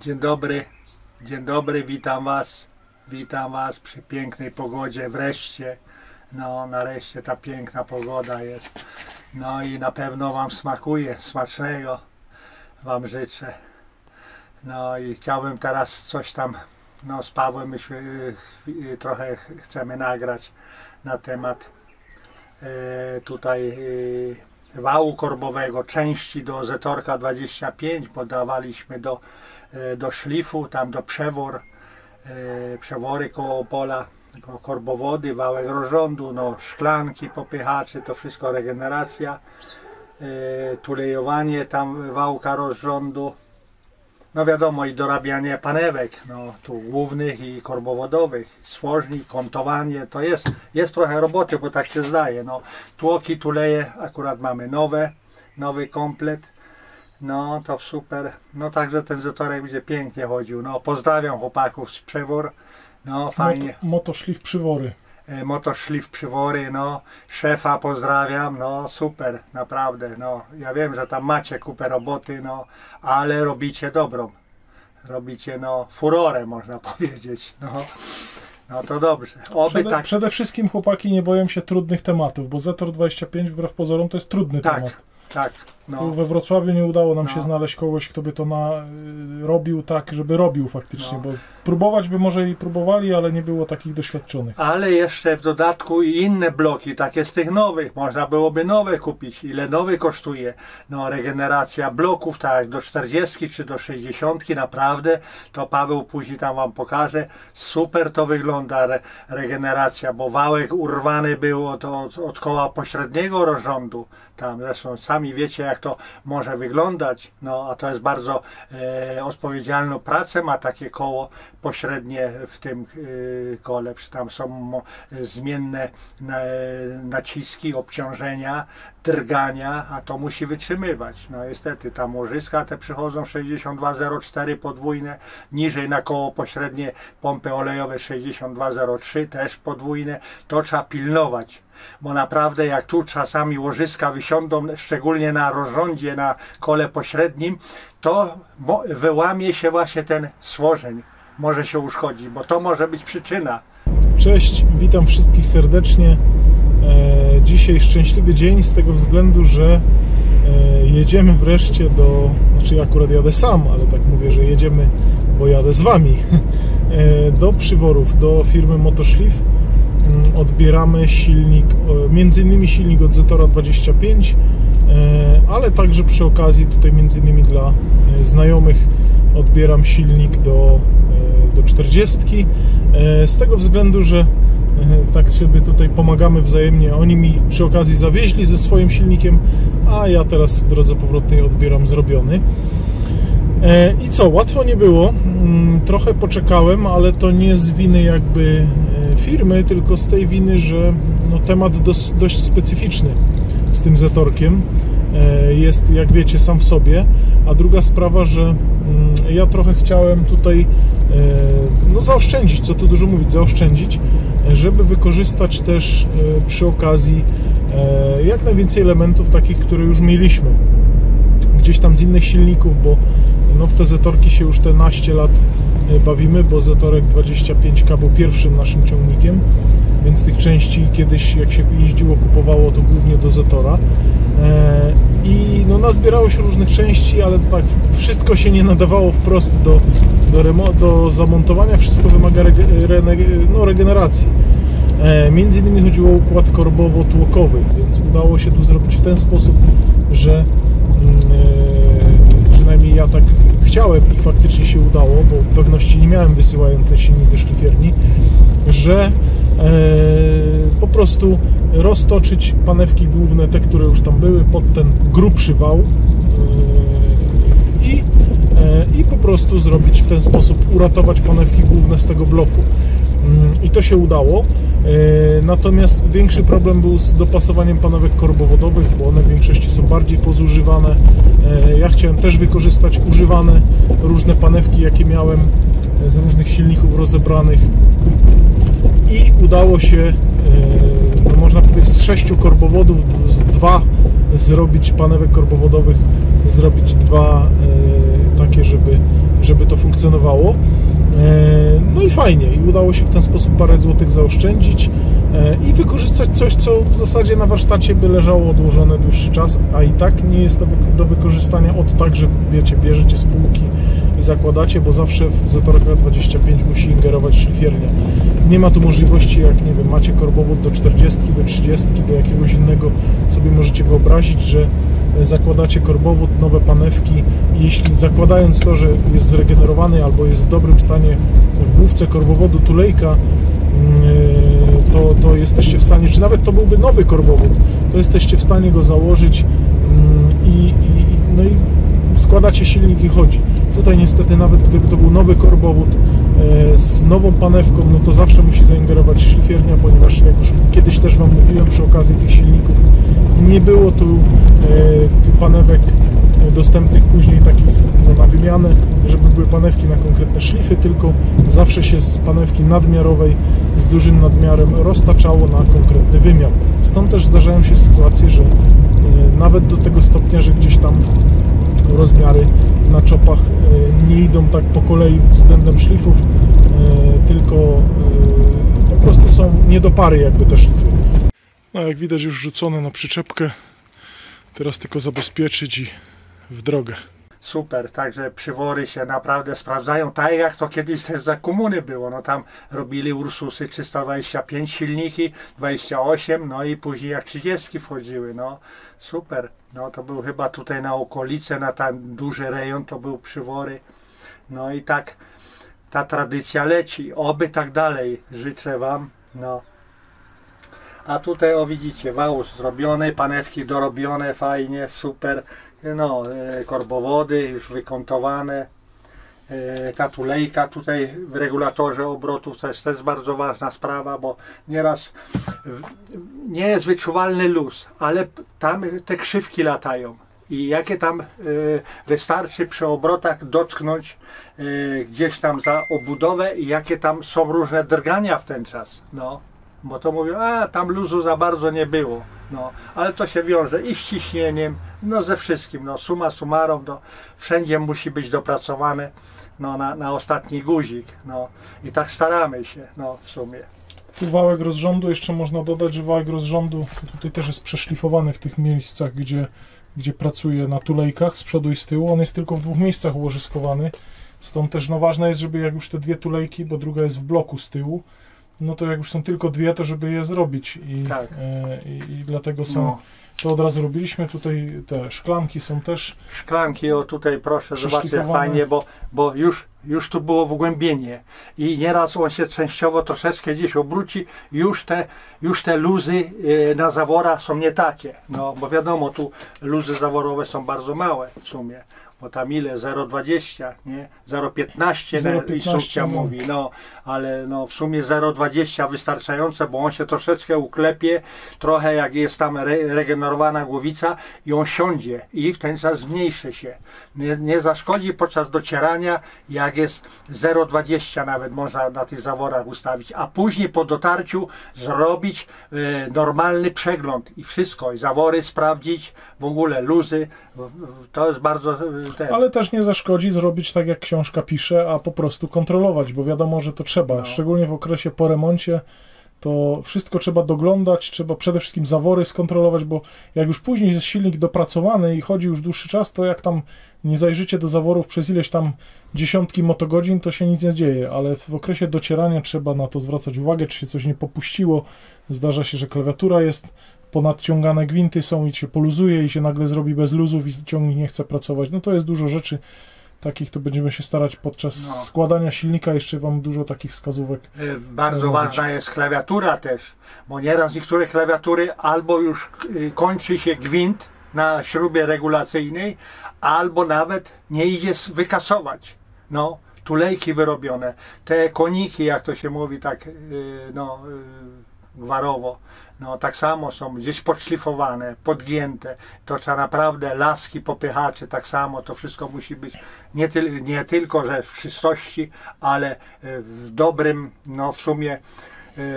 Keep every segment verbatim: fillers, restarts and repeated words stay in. Dzień dobry, dzień dobry, witam was, witam was przy pięknej pogodzie, wreszcie, no nareszcie ta piękna pogoda jest, no i na pewno wam smakuje, smacznego wam życzę. No i chciałbym teraz coś tam, no z Pawłem myśmy trochę chcemy nagrać na temat e, tutaj e, wału korbowego, części do Zetorka dwadzieścia pięć, podawaliśmy do do szlifu, tam do przewór, e, przewory koło pola, koło korbowody, wałek rozrządu, no, szklanki, popychacze, to wszystko regeneracja, e, tulejowanie tam wałka rozrządu, no wiadomo, i dorabianie panewek, no tu głównych i korbowodowych, słożni, kątowanie, to jest, jest trochę roboty, bo tak się zdaje, no tłoki, tuleje, akurat mamy nowe, nowy komplet. No to super, no także ten zetorek będzie pięknie chodził, no pozdrawiam chłopaków z Przywór, no fajnie. Moto, moto Szlif Przywory. E, moto Szlif Przywory, no szefa pozdrawiam, no super, naprawdę, no ja wiem, że tam macie kupę roboty, no ale robicie dobrą, robicie no furorę, można powiedzieć, no. No to dobrze. Oby przede, tak... przede wszystkim chłopaki nie boją się trudnych tematów, bo Zetor dwadzieścia pięć wbrew pozorom to jest trudny tak. temat. Tak, no. Tu we Wrocławiu nie udało nam no. się znaleźć kogoś, kto by to na, y, robił tak, żeby robił faktycznie, no. bo próbować by może i próbowali, ale nie było takich doświadczonych. Ale jeszcze w dodatku i inne bloki, takie z tych nowych, można byłoby nowe kupić, ile nowy kosztuje. No regeneracja bloków, tak do czterdziestki czy do sześćdziesiątki, naprawdę, to Paweł później tam wam pokaże, super to wygląda re, regeneracja, bo wałek urwany był od, od, od koła pośredniego rozrządu, tam zresztą sami wiecie, jak to może wyglądać, no a to jest bardzo e, odpowiedzialną pracę ma takie koło pośrednie w tym e, kole, przy tam są zmienne na, naciski, obciążenia, drgania, a to musi wytrzymywać. No niestety tam łożyska te przychodzą sześćdziesiąt dwa zero cztery podwójne, niżej na koło pośrednie pompy olejowe sześćdziesiąt dwa zero trzy też podwójne, to trzeba pilnować. Bo naprawdę jak tu czasami łożyska wysiądą, szczególnie na rozrządzie, na kole pośrednim, to wyłamie się właśnie ten słożeń, może się uszkodzić, bo to może być przyczyna. Cześć, witam wszystkich serdecznie. E, dzisiaj szczęśliwy dzień z tego względu, że e, jedziemy wreszcie do... Znaczy ja akurat jadę sam, ale tak mówię, że jedziemy, bo jadę z wami. E, do Przyworów, do firmy Moto Szlif. Odbieramy silnik, między innymi silnik od Zetora dwadzieścia pięć, ale także przy okazji tutaj między innymi dla znajomych odbieram silnik do, do czterdziestki, z tego względu, że tak sobie tutaj pomagamy wzajemnie. Oni mi przy okazji zawieźli ze swoim silnikiem, a ja teraz w drodze powrotnej odbieram zrobiony. I co, łatwo nie było, trochę poczekałem, ale to nie z winy jakby firmy, tylko z tej winy, że no, temat dos, dość specyficzny z tym Zetorkiem jest, jak wiecie, sam w sobie, a druga sprawa, że ja trochę chciałem tutaj no, zaoszczędzić, co tu dużo mówić, zaoszczędzić, żeby wykorzystać też przy okazji jak najwięcej elementów takich, które już mieliśmy gdzieś tam z innych silników, bo no, w te Zetorki się już te naście lat bawimy, bo Zetorek dwadzieścia pięć K był pierwszym naszym ciągnikiem, więc tych części kiedyś jak się jeździło, kupowało, to głównie do Zetora i no, nazbierało się różnych części, ale tak wszystko się nie nadawało wprost do, do, remo- do zamontowania, wszystko wymaga rege- rene- no, regeneracji. Między innymi chodziło o układ korbowo-tłokowy, więc udało się tu zrobić w ten sposób, że przynajmniej ja tak chciałem i faktycznie się udało, bo pewności nie miałem wysyłając ten silnik do szlifierni, że po prostu roztoczyć panewki główne, te, które już tam były, pod ten grubszy wał i, i po prostu zrobić w ten sposób, uratować panewki główne z tego bloku. I to się udało, natomiast większy problem był z dopasowaniem panewek korbowodowych, bo one w większości są bardziej pozużywane. Ja chciałem też wykorzystać używane różne panewki, jakie miałem z różnych silników rozebranych i udało się, no można powiedzieć, z sześciu korbowodów z dwa zrobić panewek korbowodowych, zrobić dwa takie, żeby, żeby to funkcjonowało. funkcjonowało. No i fajnie, i udało się w ten sposób parę złotych zaoszczędzić i wykorzystać coś, co w zasadzie na warsztacie by leżało odłożone dłuższy czas, a i tak nie jest to do wykorzystania od tak, że wiecie, bierzecie z półki i zakładacie, bo zawsze w Zetorach dwadzieścia pięć musi ingerować szlifiernia. Nie ma tu możliwości, jak nie wiem, macie korbowód do czterdziestki, do trzydziestki, do jakiegoś innego, sobie możecie wyobrazić, że zakładacie korbowód, nowe panewki, jeśli zakładając to, że jest zregenerowany albo jest w dobrym stanie w główce korbowodu tulejka, to, to jesteście w stanie, czy nawet to byłby nowy korbowód, to jesteście w stanie go założyć i, i, no i składacie silnik i chodzi. Tutaj niestety nawet gdyby to był nowy korbowód z nową panewką, no to zawsze musi zaingerować szlifiernia, ponieważ jak już kiedyś też Wam mówiłem przy okazji tych silników, nie było tu panewek dostępnych później takich na wymianę, żeby były panewki na konkretne szlify, tylko zawsze się z panewki nadmiarowej z dużym nadmiarem roztaczało na konkretny wymiar. Stąd też zdarzają się sytuacje, że nawet do tego stopnia, że gdzieś tam rozmiary na czopach nie idą tak po kolei względem szlifów, tylko po prostu są nie do pary jakby te szlify. No, jak widać już rzucone na przyczepkę, teraz tylko zabezpieczyć i w drogę. Super, także przywory się naprawdę sprawdzają, tak jak to kiedyś też za komuny było, no tam robili Ursusy trzysta dwadzieścia pięć silniki, dwadzieścia osiem, no i później jak trzydziestki wchodziły, no super, no to był chyba tutaj na okolice, na ten duży rejon to był przywory, no i tak ta tradycja leci, oby tak dalej, życzę Wam, no. A tutaj o widzicie, wałus zrobiony, panewki dorobione, fajnie, super, no korbowody już wykontowane, ta tulejka tutaj w regulatorze obrotów to jest też bardzo ważna sprawa, bo nieraz nie jest wyczuwalny luz, ale tam te krzywki latają i jakie tam wystarczy przy obrotach dotknąć gdzieś tam za obudowę i jakie tam są różne drgania w ten czas, no. Bo to mówią, a tam luzu za bardzo nie było, no, ale to się wiąże i z ciśnieniem, no ze wszystkim, no suma summarum, no, wszędzie musi być dopracowane, no, na, na ostatni guzik, no i tak staramy się, no w sumie. Tu wałek rozrządu, jeszcze można dodać, że wałek rozrządu tutaj też jest przeszlifowany w tych miejscach, gdzie, gdzie pracuje na tulejkach z przodu i z tyłu, on jest tylko w dwóch miejscach ułożyskowany, stąd też no ważne jest, żeby jak już te dwie tulejki, bo druga jest w bloku z tyłu, no to jak już są tylko dwie, to żeby je zrobić i, tak. e, i, i dlatego są, no. To od razu robiliśmy, tutaj te szklanki są też. Szklanki, o tutaj proszę, zobaczcie, fajnie, bo, bo już, już tu było wgłębienie i nieraz on się częściowo troszeczkę gdzieś obróci, już te, już te luzy na zaworach są nie takie, no bo wiadomo, tu luzy zaworowe są bardzo małe w sumie. Bo tam ile? zero przecinek dwadzieścia, nie? zero przecinek piętnaście instrukcja mówi, no, ale no w sumie zero przecinek dwadzieścia wystarczające, bo on się troszeczkę uklepie, trochę jak jest tam re regenerowana głowica i on siądzie i w ten czas zmniejszy się. Nie, nie zaszkodzi podczas docierania, jak jest zero przecinek dwadzieścia nawet można na tych zaworach ustawić, a później po dotarciu zrobić y, normalny przegląd i wszystko, i zawory sprawdzić, w ogóle luzy, to jest bardzo... Ten. Ale też nie zaszkodzi zrobić tak, jak książka pisze, a po prostu kontrolować, bo wiadomo, że to trzeba, no. Szczególnie w okresie po remoncie, to wszystko trzeba doglądać, trzeba przede wszystkim zawory skontrolować, bo jak już później jest silnik dopracowany i chodzi już dłuższy czas, to jak tam nie zajrzycie do zaworów przez ileś tam dziesiątki motogodzin, to się nic nie dzieje, ale w okresie docierania trzeba na to zwracać uwagę, czy się coś nie popuściło, zdarza się, że klawiatura jest ponadciągane, gwinty są i się poluzuje i się nagle zrobi bez luzów i ciągnik nie chce pracować. No to jest dużo rzeczy takich, to będziemy się starać podczas no. składania silnika, jeszcze Wam dużo takich wskazówek. Bardzo ważna jest klawiatura też, bo nieraz niektóre klawiatury albo już kończy się gwint na śrubie regulacyjnej, albo nawet nie idzie wykasować. No, tulejki wyrobione, te koniki, jak to się mówi, tak no gwarowo. No tak samo są gdzieś podszlifowane, podgięte, to trzeba naprawdę laski, popychacze, tak samo to wszystko musi być nie, tyl, nie tylko, że w czystości, ale w dobrym, no w sumie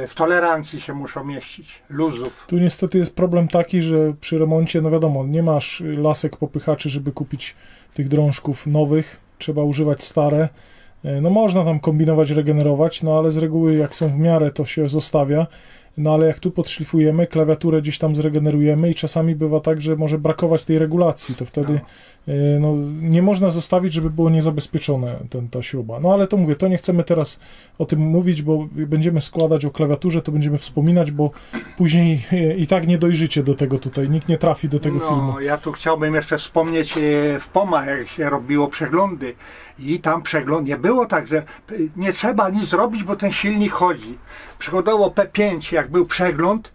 w tolerancji się muszą mieścić, luzów. Tu niestety jest problem taki, że przy remoncie, no wiadomo, nie masz lasek, popychaczy, żeby kupić tych drążków nowych, trzeba używać stare. No można tam kombinować, regenerować, no ale z reguły jak są w miarę, to się zostawia. No ale jak tu podszlifujemy, klawiaturę gdzieś tam zregenerujemy i czasami bywa tak, że może brakować tej regulacji, to wtedy no, nie można zostawić, żeby było niezabezpieczone ten, ta śruba. No ale to mówię, to nie chcemy teraz o tym mówić, bo będziemy składać o klawiaturze, to będziemy wspominać, bo później i tak nie dojrzycie do tego tutaj, nikt nie trafi do tego no, filmu. No ja tu chciałbym jeszcze wspomnieć w P O M-a, jak się robiło przeglądy i tam przegląd nie było tak, że nie trzeba nic zrobić, bo ten silnik chodzi. Przychodziło P pięć, jak był przegląd,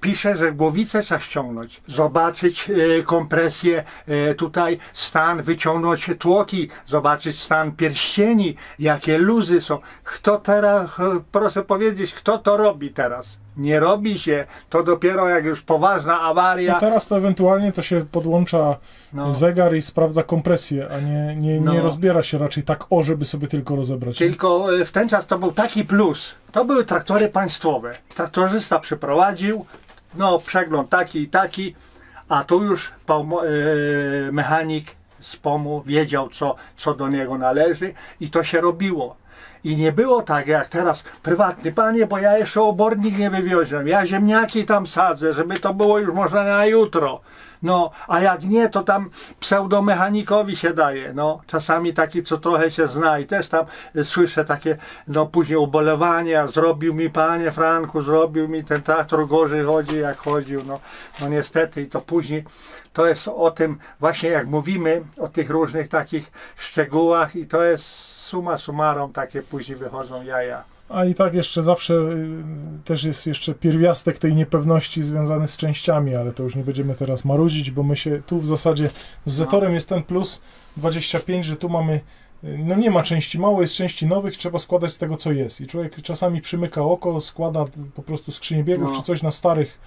pisze, że głowicę trzeba ściągnąć, zobaczyć y, kompresję, y, tutaj stan, wyciągnąć tłoki, zobaczyć stan pierścieni, jakie luzy są. Kto teraz, proszę powiedzieć, kto to robi teraz? Nie robi się, to dopiero jak już poważna awaria. No teraz to ewentualnie to się podłącza no. zegar i sprawdza kompresję, a nie, nie, no. nie rozbiera się raczej tak o, żeby sobie tylko rozebrać. Tylko w ten czas to był taki plus, to były traktory państwowe. Traktorzysta przeprowadził, no przegląd taki i taki, a tu już mechanik z P O M-u wiedział co, co do niego należy i to się robiło. I nie było tak jak teraz, prywatny panie, bo ja jeszcze obornik nie wywiozłem, ja ziemniaki tam sadzę, żeby to było już można na jutro. No, a jak nie, to tam pseudomechanikowi się daje, no, czasami taki, co trochę się zna i też tam słyszę takie, no, później ubolewania, zrobił mi panie Franku, zrobił mi ten traktor, gorzej chodzi jak chodził, no, no niestety i to później, to jest o tym właśnie jak mówimy, o tych różnych takich szczegółach i to jest summa summarum, takie później wychodzą jaja. A i tak jeszcze zawsze też jest jeszcze pierwiastek tej niepewności związany z częściami, ale to już nie będziemy teraz marudzić, bo my się tu w zasadzie z Zetorem no. jest ten plus dwadzieścia pięć, że tu mamy, no nie ma części, mało jest części nowych, trzeba składać z tego co jest i człowiek czasami przymyka oko, składa po prostu skrzynię biegów no. czy coś na starych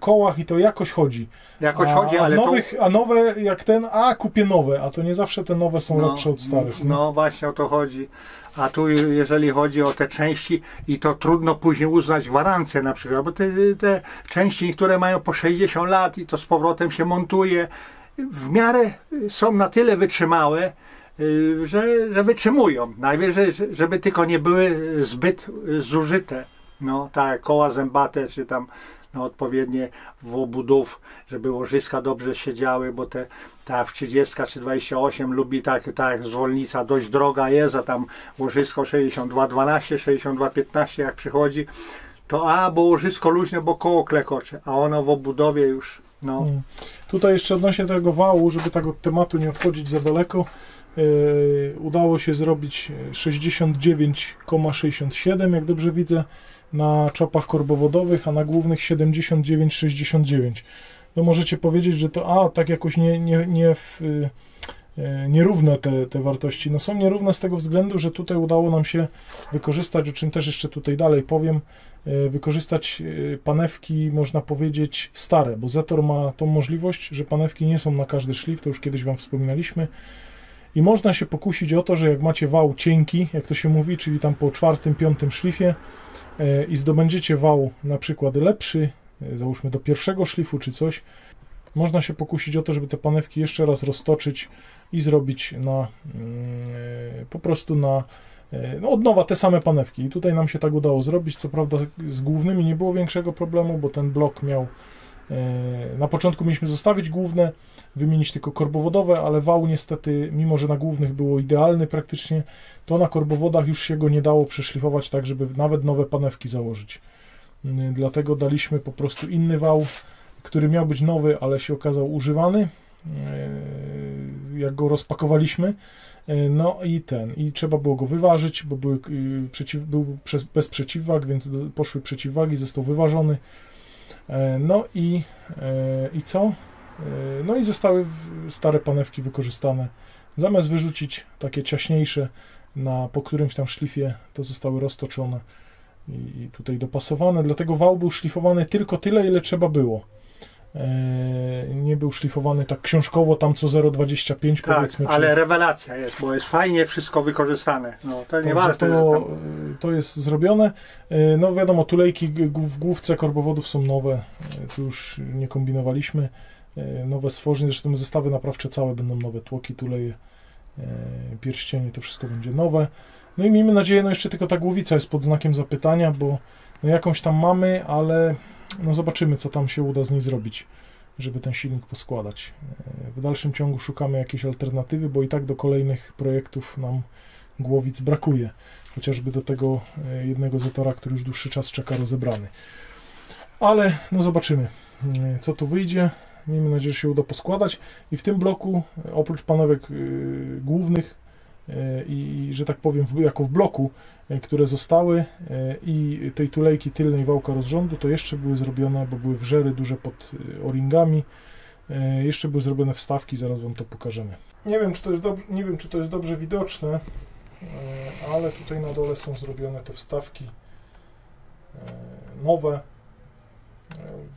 kołach i to jakoś chodzi. Jakoś a, chodzi, ale a, nowych, to... a nowe jak ten, a kupię nowe, a to nie zawsze te nowe są no, lepsze od starych. No. no właśnie o to chodzi. A tu jeżeli chodzi o te części i to trudno później uznać gwarancję na przykład, bo te, te części, niektóre mają po sześćdziesiąt lat i to z powrotem się montuje. W miarę są na tyle wytrzymałe, że, że wytrzymują. Najwyżej, żeby tylko nie były zbyt zużyte. No, tak, koła zębate, czy tam no, odpowiednie w obudów, żeby łożyska dobrze siedziały, bo te, ta w trzydzieści czy dwadzieścia osiem lubi tak, tak zwolnica dość droga jest, a tam łożysko sześćdziesiąt dwa dwanaście, sześćdziesiąt dwa piętnaście jak przychodzi, to a, bo łożysko luźne, bo koło klekocze, a ono w obudowie już, no. Hmm. Tutaj jeszcze odnośnie tego wału, żeby tak od tematu nie odchodzić za daleko, yy, udało się zrobić sześćdziesiąt dziewięć przecinek sześćdziesiąt siedem, jak dobrze widzę, na czopach korbowodowych, a na głównych siedemdziesiąt dziewięć przecinek sześćdziesiąt dziewięć. No możecie powiedzieć, że to a tak jakoś nie, nie, nie w, e, nierówne te, te wartości. No są nierówne z tego względu, że tutaj udało nam się wykorzystać, o czym też jeszcze tutaj dalej powiem, e, wykorzystać panewki, można powiedzieć, stare, bo Zetor ma tą możliwość, że panewki nie są na każdy szlif, to już kiedyś Wam wspominaliśmy. I można się pokusić o to, że jak macie wał cienki, jak to się mówi, czyli tam po czwartym, piątym szlifie, i zdobędziecie wał na przykład lepszy, załóżmy do pierwszego szlifu czy coś, można się pokusić o to, żeby te panewki jeszcze raz roztoczyć i zrobić na po prostu na no od nowa te same panewki. I tutaj nam się tak udało zrobić, co prawda z głównymi nie było większego problemu, bo ten blok miał, na początku mieliśmy zostawić główne, wymienić tylko korbowodowe, ale wał niestety, mimo że na głównych było idealny praktycznie, to na korbowodach już się go nie dało przeszlifować tak, żeby nawet nowe panewki założyć. Dlatego daliśmy po prostu inny wał, który miał być nowy, ale się okazał używany, jak go rozpakowaliśmy. No i ten, i trzeba było go wyważyć, bo był, przeciw, był bez przeciwwag, więc poszły przeciwwagi, został wyważony. No i, i co? No i zostały stare panewki wykorzystane. Zamiast wyrzucić takie ciaśniejsze na, po którymś tam szlifie, to zostały roztoczone i, i tutaj dopasowane. Dlatego wał był szlifowany tylko tyle, ile trzeba było. Nie był szlifowany tak książkowo, tam co zero przecinek dwadzieścia pięć tak, powiedzmy. Ale czy... rewelacja jest, bo jest fajnie wszystko wykorzystane. No, to nie warto. To, tam... to jest zrobione. No wiadomo, tulejki w główce korbowodów są nowe. Tu już nie kombinowaliśmy. Nowe stworzenie, zresztą zestawy naprawcze całe będą nowe, tłoki, tuleje. pierścienie, to wszystko będzie nowe. No i miejmy nadzieję, no jeszcze tylko ta głowica jest pod znakiem zapytania, bo no jakąś tam mamy, ale no zobaczymy, co tam się uda z niej zrobić, żeby ten silnik poskładać. W dalszym ciągu szukamy jakiejś alternatywy, bo i tak do kolejnych projektów nam głowic brakuje. Chociażby do tego jednego Zetora, który już dłuższy czas czeka rozebrany. Ale no zobaczymy, co tu wyjdzie. Miejmy nadzieję, że się uda poskładać. I w tym bloku, oprócz panewek głównych, i że tak powiem, jako w bloku, które zostały, i tej tulejki tylnej wałka rozrządu, to jeszcze były zrobione, bo były wrzery duże pod o-ringami, jeszcze były zrobione wstawki, zaraz wam to pokażemy. Nie wiem, czy to jest dobrze, nie wiem, czy to jest dobrze widoczne, ale tutaj na dole są zrobione te wstawki nowe.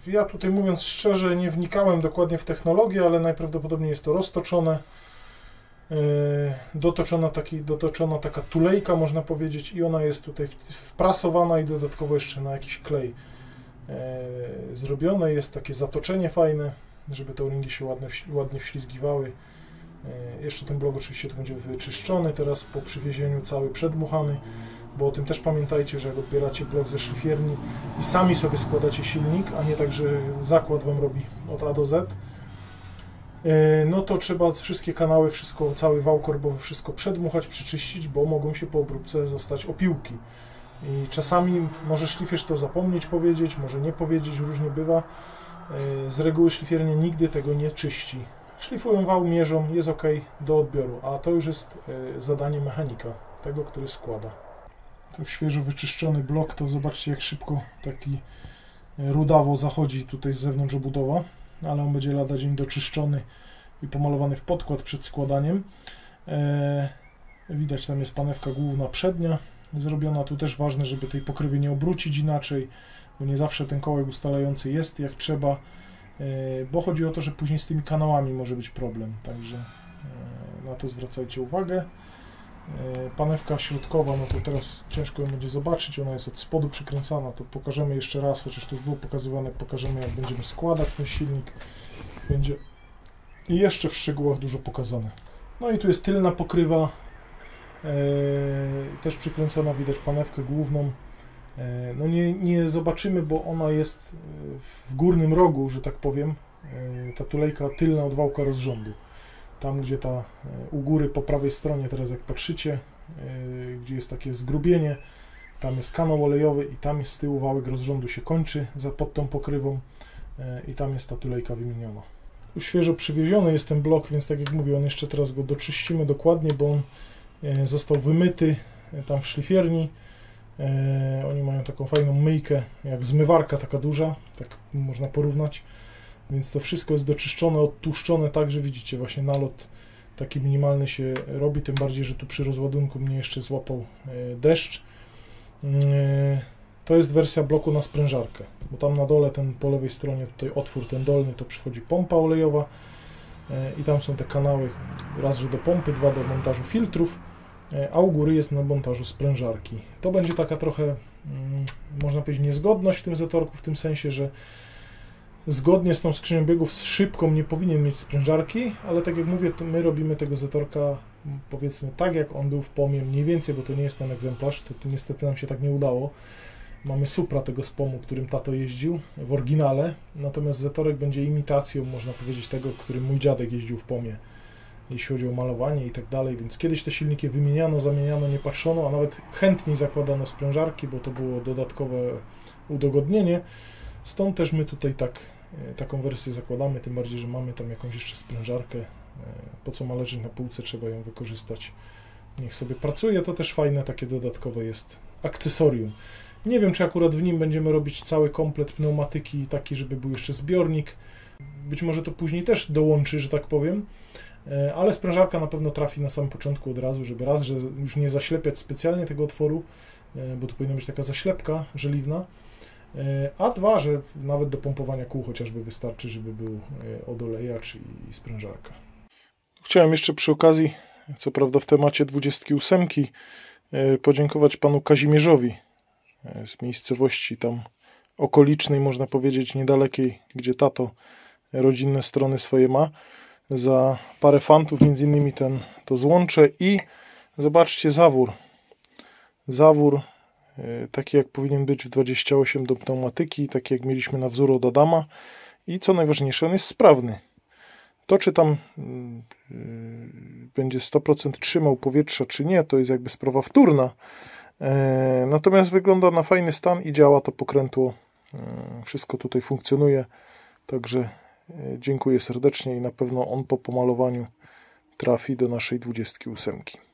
Ja tutaj, mówiąc szczerze, nie wnikałem dokładnie w technologię, ale najprawdopodobniej jest to roztoczone, dotoczona, taki, dotoczona taka tulejka, można powiedzieć, i ona jest tutaj wprasowana i dodatkowo jeszcze na jakiś klej zrobione. Jest takie zatoczenie fajne, żeby te o-ringi się ładnie, ładnie wślizgiwały. Jeszcze ten blok oczywiście tu będzie wyczyszczony, teraz po przywiezieniu cały przedmuchany, bo o tym też pamiętajcie, że jak odbieracie blok ze szlifierni i sami sobie składacie silnik, a nie tak, że zakład wam robi od A do Z, no to trzeba wszystkie kanały, wszystko, cały wał korbowy, wszystko przedmuchać, przyczyścić, bo mogą się po obróbce zostać opiłki. I czasami może szlifierz to zapomnieć powiedzieć, może nie powiedzieć, różnie bywa. Z reguły szlifiernie nigdy tego nie czyści. Szlifują wał, mierzą, jest ok do odbioru, a to już jest zadanie mechanika, tego, który składa. Tu świeżo wyczyszczony blok, to zobaczcie, jak szybko taki rudawo zachodzi tutaj z zewnątrz obudowa, ale on będzie lada dzień doczyszczony i pomalowany w podkład przed składaniem. E, widać, tam jest panewka główna przednia zrobiona. Tu też ważne, żeby tej pokrywy nie obrócić inaczej, bo nie zawsze ten kołek ustalający jest jak trzeba, e, bo chodzi o to, że później z tymi kanałami może być problem, także e, na to zwracajcie uwagę. E, panewka środkowa, no to teraz ciężko ją będzie zobaczyć, ona jest od spodu przykręcana, to pokażemy jeszcze raz, chociaż to już było pokazywane, pokażemy, jak będziemy składać ten silnik, będzie jeszcze w szczegółach dużo pokazane. No i tu jest tylna pokrywa, e, też przykręcona, widać panewkę główną. E, no nie, nie zobaczymy, bo ona jest w górnym rogu, że tak powiem, e, ta tulejka tylna od wałka rozrządu. Tam, gdzie ta u góry po prawej stronie, teraz jak patrzycie, yy, gdzie jest takie zgrubienie, tam jest kanał olejowy i tam jest z tyłu wałek rozrządu się kończy za, pod tą pokrywą, yy, i tam jest ta tulejka wymieniona. Tu świeżo przywieziony jest ten blok, więc tak jak mówię, on jeszcze teraz go doczyścimy dokładnie, bo on yy, został wymyty yy, tam w szlifierni. Yy, oni mają taką fajną myjkę, jak zmywarka taka duża, tak można porównać. Więc to wszystko jest doczyszczone, odtłuszczone, tak, że widzicie, właśnie nalot taki minimalny się robi, tym bardziej, że tu przy rozładunku mnie jeszcze złapał deszcz. To jest wersja bloku na sprężarkę, bo tam na dole, ten po lewej stronie, tutaj otwór ten dolny, to przychodzi pompa olejowa i tam są te kanały, raz, że do pompy, dwa, do montażu filtrów, a u góry jest na montażu sprężarki. To będzie taka trochę, można powiedzieć, niezgodność w tym Zetorku, w tym sensie, że zgodnie z tą skrzynią biegów z szybką nie powinien mieć sprężarki, ale tak jak mówię, to my robimy tego Zetorka, powiedzmy, tak jak on był w pomie, mniej więcej, bo to nie jest ten egzemplarz, to, to niestety nam się tak nie udało. Mamy Supra tego z pomu, którym tato jeździł w oryginale, natomiast Zetorek będzie imitacją, można powiedzieć, tego, którym mój dziadek jeździł w pomie, jeśli chodzi o malowanie i tak dalej, więc kiedyś te silniki wymieniano, zamieniano, nie patrzono, a nawet chętniej zakładano sprężarki, bo to było dodatkowe udogodnienie, stąd też my tutaj tak taką wersję zakładamy, tym bardziej, że mamy tam jakąś jeszcze sprężarkę, po co ma leżeć na półce, trzeba ją wykorzystać, niech sobie pracuje, to też fajne takie dodatkowe jest akcesorium. Nie wiem, czy akurat w nim będziemy robić cały komplet pneumatyki, taki, żeby był jeszcze zbiornik, być może to później też dołączy, że tak powiem, ale sprężarka na pewno trafi na samym początku od razu, żeby raz, że już nie zaślepiać specjalnie tego otworu, bo tu powinna być taka zaślepka żeliwna, a dwa, że nawet do pompowania kół chociażby wystarczy, żeby był odolejacz i sprężarka. Chciałem jeszcze przy okazji, co prawda w temacie dwudziestki ósemki, podziękować panu Kazimierzowi z miejscowości tam okolicznej, można powiedzieć niedalekiej, gdzie tato rodzinne strony swoje ma, za parę fantów, między innymi ten, to złącze. I zobaczcie zawór. Zawór taki jak powinien być w dwudziestce ośmiu do pneumatyki, taki jak mieliśmy na wzór od Adama. I co najważniejsze, on jest sprawny. To czy tam yy, będzie sto procent trzymał powietrza czy nie, to jest jakby sprawa wtórna. Yy, natomiast wygląda na fajny stan i działa to pokrętło. Yy, wszystko tutaj funkcjonuje. Także yy, dziękuję serdecznie i na pewno on po pomalowaniu trafi do naszej dwudziestki ósemki.